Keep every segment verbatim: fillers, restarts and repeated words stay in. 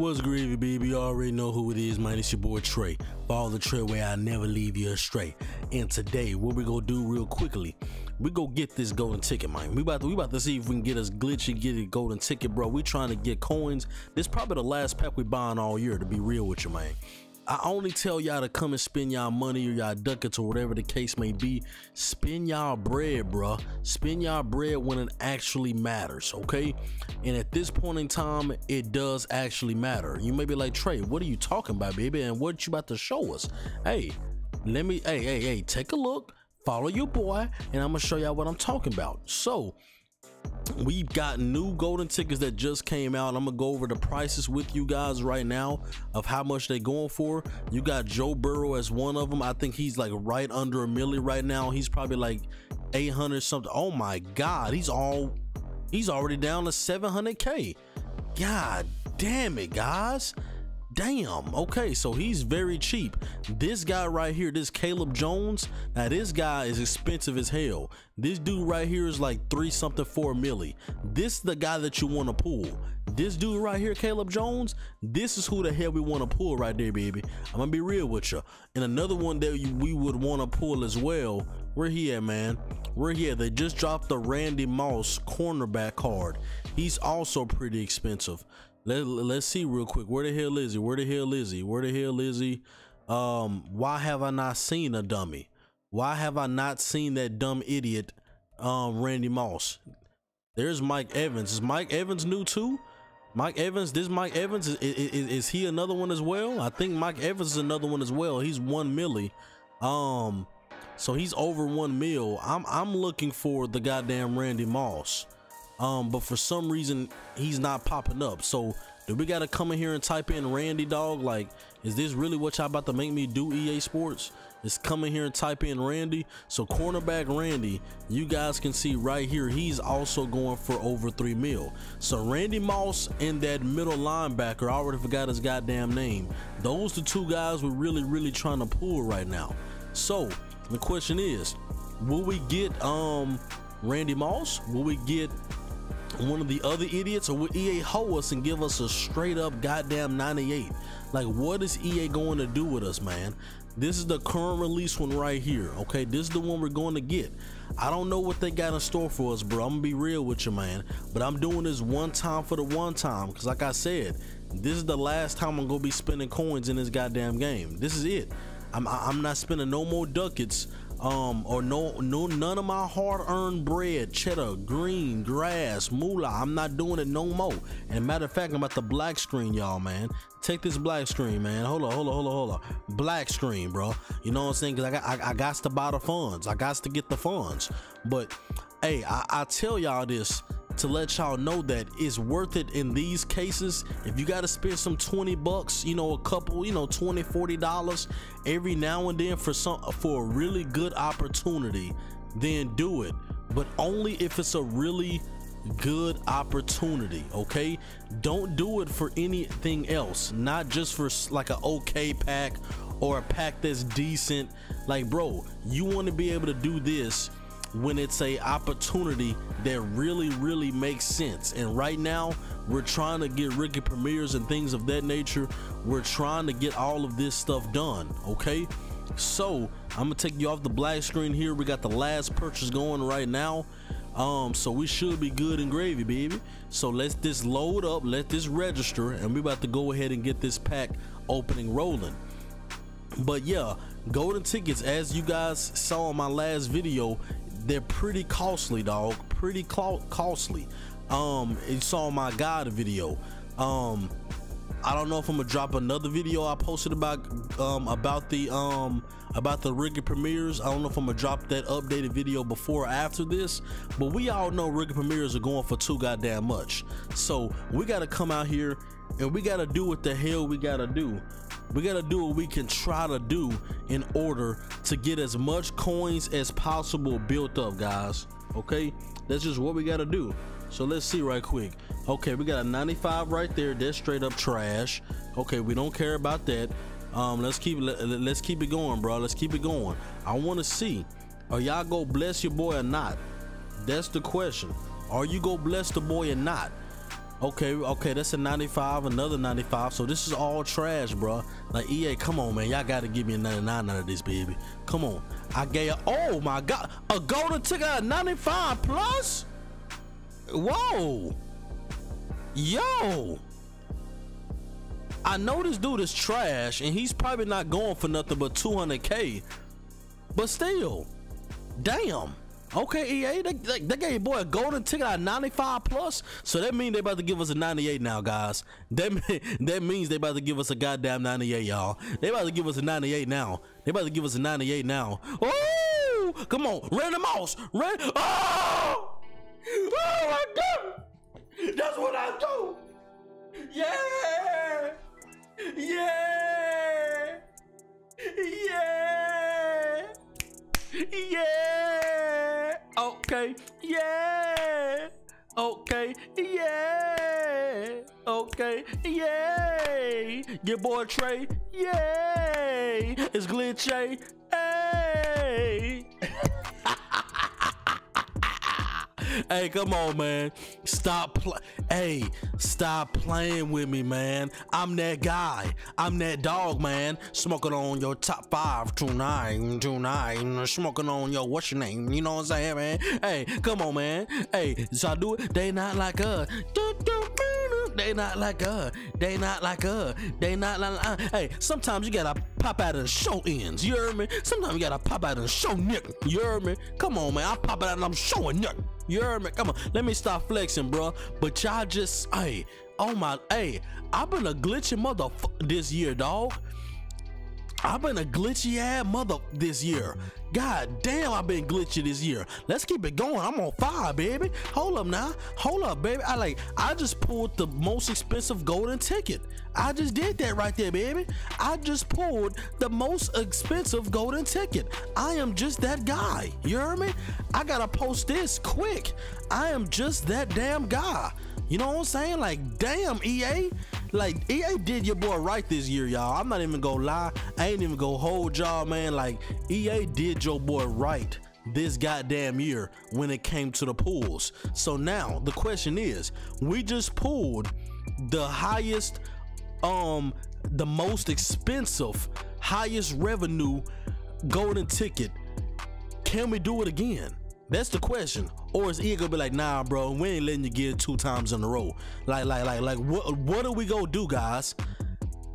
What's gravy, baby? You already know who it is, man. It's your boy Trey. Follow the Trey way, I never leave you astray. And today, what we gonna do real quickly, we go get this golden ticket, man. We about to, we about to see if we can get us glitchy, get a golden ticket, bro. We trying to get coins. This probably the last pack we buying all year, to be real with you, man. I only tell y'all to come and spend y'all money or y'all ducats or whatever the case may be. Spend y'all bread, bruh. Spend y'all bread when it actually matters, okay? And at this point in time, it does actually matter. You may be like, Trey, what are you talking about, baby? And what you about to show us? Hey, let me, hey, hey, hey, take a look. Follow your boy, and I'm going to show y'all what I'm talking about. So, we've got new golden tickets that just came out. I'm gonna go over the prices with you guys right now of how much they going for. You got Joe Burrow as one of them. I think he's like right under a milli right now. He's probably like eight hundred something. Oh my god, he's all he's already down to seven hundred K. God damn it, guys. Damn. Okay, so he's very cheap. This guy right here, this Caleb Jones, now this guy is expensive as hell. This dude right here is like three something, four milli. This is the guy that you want to pull. This dude right here, Caleb Jones, this is who the hell we want to pull right there, baby. I'm gonna be real with you. And another one that you, we would want to pull as well. Where he at, man? Where he at? They just dropped the Randy Moss cornerback card. He's also pretty expensive. Let, let's see real quick. Where the hell is he? Where the hell is he? Where the hell is he? Um, why have I not seen a dummy? Why have I not seen that dumb idiot, um, Randy Moss? There's Mike Evans. Is Mike Evans new too? Mike Evans, this Mike Evans, is, is, is he another one as well? I think Mike Evans is another one as well. He's one milli. Um, so he's over one mil. I'm, I'm looking for the goddamn Randy Moss. Um, but for some reason, he's not popping up. So do we got to come in here and type in Randy, dog? Like, is this really what y'all about to make me do, E A Sports? It's come in here and type in Randy. So cornerback Randy, you guys can see right here, he's also going for over three mil. So Randy Moss and that middle linebacker, I already forgot his goddamn name. Those the two guys we're really, really trying to pull right now. So the question is, will we get um, Randy Moss? Will we get one of the other idiots, or would E A hoe us and give us a straight up goddamn ninety-eight? Like, what is E A going to do with us, man? This is the current release one right here, okay? This is the one we're going to get. I don't know what they got in store for us, bro. I'm gonna be real with you, man, but I'm doing this one time for the one time, because like I said, this is the last time I'm gonna be spending coins in this goddamn game. This is it. I'm, I'm not spending no more ducats, um, or no, no, none of my hard-earned bread, cheddar, green, grass, moolah. I'm not doing it no more. And matter of fact, I'm at the black screen, y'all, man. Take this black screen, man. Hold on, hold on, hold on, hold on. Black screen, bro. You know what I'm saying? Cause I got, I, I got to buy the funds. I got to get the funds. But hey, I, I tell y'all this to let y'all know that it's worth it in these cases. If you got to spend some twenty bucks, you know, a couple, you know, twenty, forty dollars every now and then for some, for a really good opportunity, then do it. But only if it's a really good opportunity, okay? Don't do it for anything else, not just for like an okay pack or a pack that's decent. Like, bro, you want to be able to do this when it's a opportunity that really, really makes sense. And right now we're trying to get rookie premieres and things of that nature. We're trying to get all of this stuff done, okay? So I'm gonna take you off the black screen here. We got the last purchase going right now, um so we should be good and gravy, baby. So let's this load up, let this register, and we're about to go ahead and get this pack opening rolling. But yeah, golden tickets, as you guys saw in my last video, they're pretty costly, dog. Pretty costly. Um, you saw my guide video. Um, I don't know if I'm gonna drop another video I posted about um, about the um, about the rookie premieres. I don't know if I'm gonna drop that updated video before or after this, but we all know rookie premieres are going for too goddamn much. So we gotta come out here and we gotta do what the hell we gotta do. We gotta do what we can try to do in order to get as much coins as possible built up, guys. Okay, that's just what we gotta do. So let's see right quick. Okay, we got a ninety-five right there. That's straight up trash. Okay, we don't care about that. Um, let's keep let, let's keep it going, bro. Let's keep it going. I want to see, are y'all go bless your boy or not? That's the question. Are you go bless the boy or not? Okay, okay, that's a ninety-five, another ninety-five. So this is all trash, bro. Like, E A, come on, man. Y'all gotta give me a ninety-nine out of this, baby. Come on. I gave, oh my God, a golden ticket at ninety-five plus? Whoa. Yo. I know this dude is trash, and he's probably not going for nothing but two hundred K. But still, damn. Okay, E A, they, they, they gave boy a golden ticket at ninety-five plus, so that means they about to give us a ninety-eight now, guys. That mean, that means they about to give us a goddamn ninety-eight, y'all. They about to give us a ninety-eight now. They about to give us a ninety-eight now. Oh, come on, Randy Moss, Randy. Oh, oh my God, that's what I do. Yeah, yeah, yeah, yeah. Okay, yeah, okay, yeah, okay, yay, your boy Trey, yay, it's glitchy, hey. Hey, come on, man. Stop play. Hey, stop playing with me, man. I'm that guy. I'm that dog, man. Smoking on your top five tonight, tonight. Smoking on your what's your name? You know what I'm saying, man? Hey, come on, man. Hey, so I do it. They not like us. They not like us. They not like us. They not like us. Hey, sometimes you gotta pop out of the show ends. You heard me? Sometimes you gotta pop out of the show nigga. You heard me? Come on, man. I'm popping out and I'm showing nigga. You heard me? Come on. Let me stop flexing, bro. But y'all just, hey, oh my, hey, I've been a glitchy motherfucker this year, dog. I've been a glitchy ass mother this year. God damn, I've been glitchy this year. Let's keep it going. I'm on fire, baby. Hold up now. Hold up, baby. I like I just pulled the most expensive golden ticket. I just did that right there, baby. I just pulled the most expensive golden ticket. I am just that guy. You heard me? I gotta post this quick. I am just that damn guy. You know what I'm saying? Like, damn, E A. Like, E A did your boy right this year, y'all. I'm not even gonna lie. I ain't even gonna hold y'all, man. Like, E A did your boy right this goddamn year when it came to the pools. So now, the question is, we just pulled the highest, um, the most expensive, highest revenue golden ticket. Can we do it again? That's the question. Or is E A gonna be like, nah, bro, we ain't letting you get it two times in a row. Like, like, like, like, what, what are we gonna do, guys?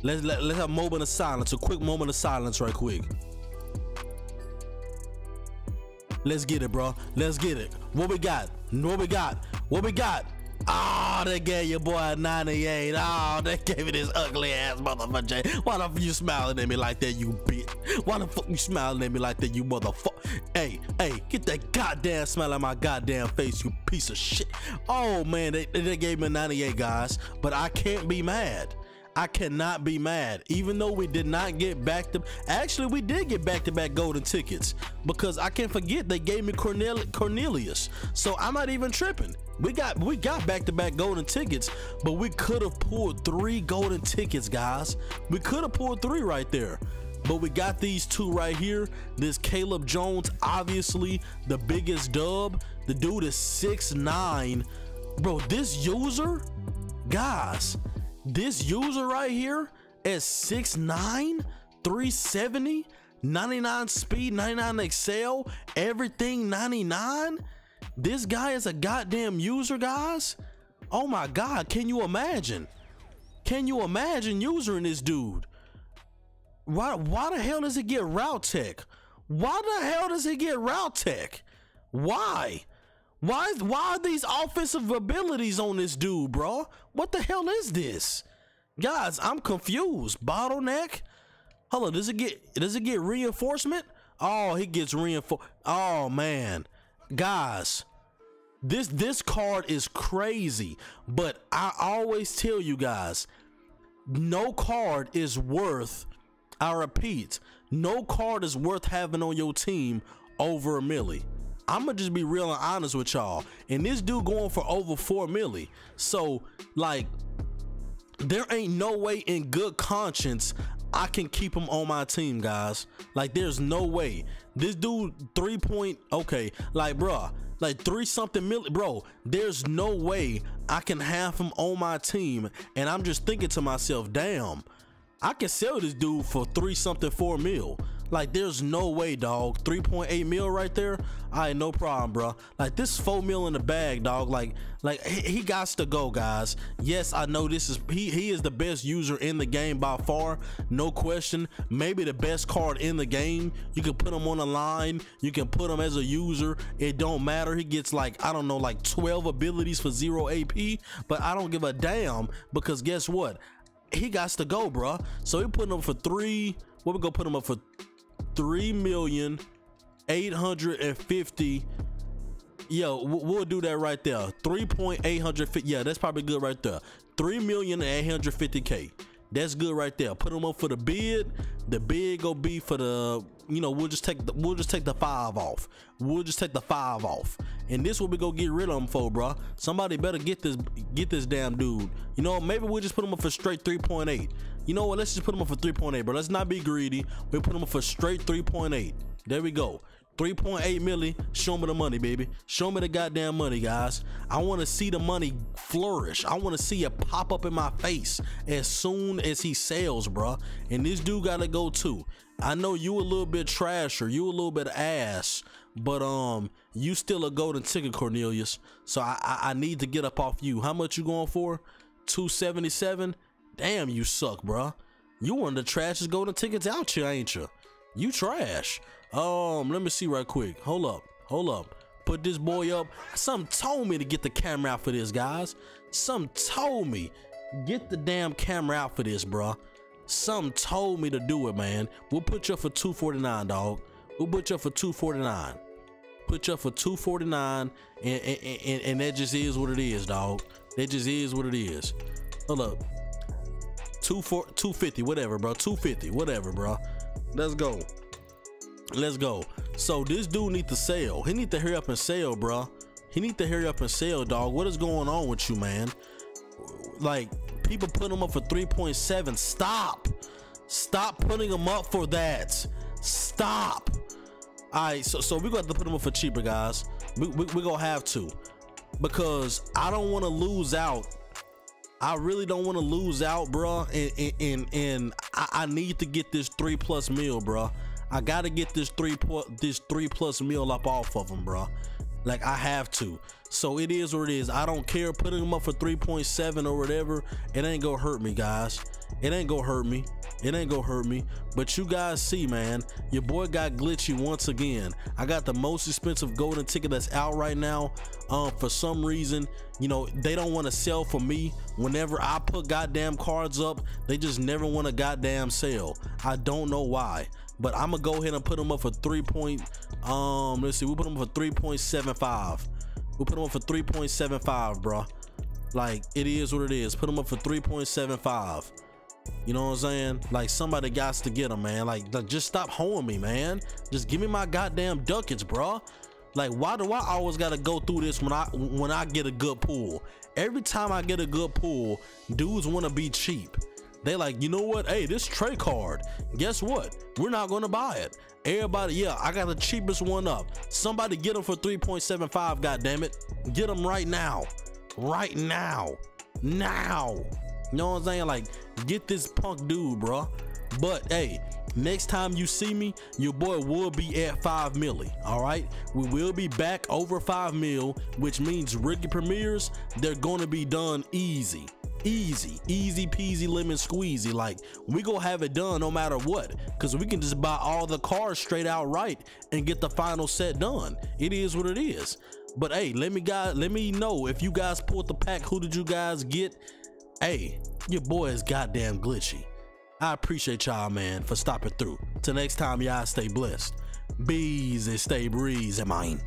Let's let, let's have a moment of silence, a quick moment of silence, right quick. Let's get it, bro. Let's get it. What we got? What we got? What we got? Oh, they gave your boy a ninety-eight. Oh, they gave me this ugly ass motherfucker. Why the fuck you smiling at me like that, you bitch? Why the fuck you smiling at me like that, you motherfucker? Hey, hey, get that goddamn smile out my goddamn face, you piece of shit. Oh, man, they, they gave me a ninety-eight, guys. But I can't be mad. I cannot be mad, even though we did not get back to, actually we did get back to back golden tickets, because I can't forget they gave me Cornel Cornelius. So I'm not even tripping. We got we got back to back golden tickets, but we could have pulled three golden tickets, guys. We could have pulled three right there. But we got these two right here. This Caleb Jones, obviously the biggest dub. The dude is six nine. Bro, this user, guys, this user right here is six nine, three seventy, ninety-nine speed, ninety-nine excel, everything ninety-nine. This guy is a goddamn user, guys. Oh my God, can you imagine? Can you imagine usering this dude? Why, why the hell does he get route tech? Why the hell does he get route tech? Why? Why, why are these offensive abilities on this dude, bro? What the hell is this? Guys, I'm confused. Bottleneck? Hold on, does it get does it get reinforcement? Oh, he gets reinforcement. Oh man. Guys, this this card is crazy. But I always tell you guys, no card is worth, I repeat, no card is worth having on your team over a milli. I'ma just be real and honest with y'all. And this dude going for over four milli. So, like, there ain't no way in good conscience I can keep him on my team, guys. Like, there's no way. This dude, three point, okay, like, bruh, like three something milli, bro, there's no way I can have him on my team, and I'm just thinking to myself, damn, I can sell this dude for three something four mil. Like, there's no way, dog. three point eight mil right there. I ain't no problem, bro. Like, this is four mil in the bag, dog. Like, like he, he gots to go, guys. Yes, I know this is he. He is the best user in the game by far, no question. Maybe the best card in the game. You can put him on the line. You can put him as a user. It don't matter. He gets like I don't know, like twelve abilities for zero A P. But I don't give a damn because guess what? He gots to go, bro. So we putting him for three. What we gonna put him up for? three million eight hundred fifty. Yo, we'll do that right there. Three point eight hundred fifty. Yeah, that's probably good right there. Three million eight hundred fifty K, that's good right there. Put them up for the bid. The bid go be for the, you know, we'll just take the, we'll just take the five off. We'll just take the five off, and this will be go get rid of him for, bro. Somebody better get this, get this damn dude. You know, maybe we'll just put him up for straight three point eight. You know what? Let's just put him up for three point eight, bro. Let's not be greedy. We put him up for straight three point eight. There we go. three point eight milli. Show me the money, baby. Show me the goddamn money, guys. I want to see the money flourish. I want to see it pop up in my face as soon as he sells, bro. And this dude gotta go too. I know you a little bit trasher, you a little bit ass, but um, you still a golden ticket, Cornelius. So I I, I need to get up off you. How much you going for? two seventy-seven. Damn, you suck, bro. You one of the trashest golden tickets out here, ain't you? You trash. Um, let me see right quick. Hold up, hold up. Put this boy up. Something told me to get the camera out for this, guys. Something told me get the damn camera out for this, bro. Something told me to do it, man. We'll put you up for two forty-nine, dog. We'll put you up for two forty-nine. Put you up for two forty-nine, and and, and and that just is what it is, dog. That just is what it is. Hold up. two forty, two fifty, whatever, bro. two fifty, whatever, bro. Let's go. Let's go. So this dude need to sell. He need to hurry up and sell, bro. He need to hurry up and sell, dog. What is going on with you, man? Like, people put him up for three point seven. Stop. Stop putting him up for that. Stop. All right, so, so we're going to have to put him up for cheaper, guys. We're we, we going to have to, because I don't want to lose out. I really don't want to lose out, bro. And, and, and, and I, I need to get this three plus mil, bro. I gotta get this three this three plus mil up off of him, bro. Like, I have to. So it is what it is. I don't care putting him up for three point seven or whatever. It ain't gonna hurt me, guys. It ain't gonna hurt me. It ain't gonna hurt me. But you guys see, man, your boy got glitchy once again. I got the most expensive golden ticket that's out right now. Um, for some reason, you know, they don't want to sell for me. Whenever I put goddamn cards up, they just never want to goddamn sell. I don't know why. But I'm gonna go ahead and put him up for three point. Um, let's see. We put him for three point seven five. We put him up for three point seven five, bro. Like, it is what it is. Put him up for three point seven five. You know what I'm saying? Like, somebody got to get him, man. Like, like, just stop hoeing me, man. Just give me my goddamn ducats, bro. Like, why do I always gotta go through this when I when I get a good pool? Every time I get a good pool, dudes want to be cheap. They like, you know what? Hey, this Trey card, guess what? We're not gonna buy it. Everybody, yeah, I got the cheapest one up. Somebody get him for three point seven five, goddammit. Get him right now. Right now. Now. You know what I'm saying? Like, get this punk dude, bro. But hey, next time you see me, your boy will be at five milli. All right, we will be back over five mil, which means rookie premieres, they're gonna be done easy, easy, easy peasy lemon squeezy. Like, we gonna have it done no matter what, because we can just buy all the cars straight outright and get the final set done. It is what it is. But hey, let me guys let me know if you guys pulled the pack. Who did you guys get? Hey, your boy is goddamn glitchy. I appreciate y'all, man, for stopping through. Till next time, y'all, stay blessed. Bees and stay breezy, mine.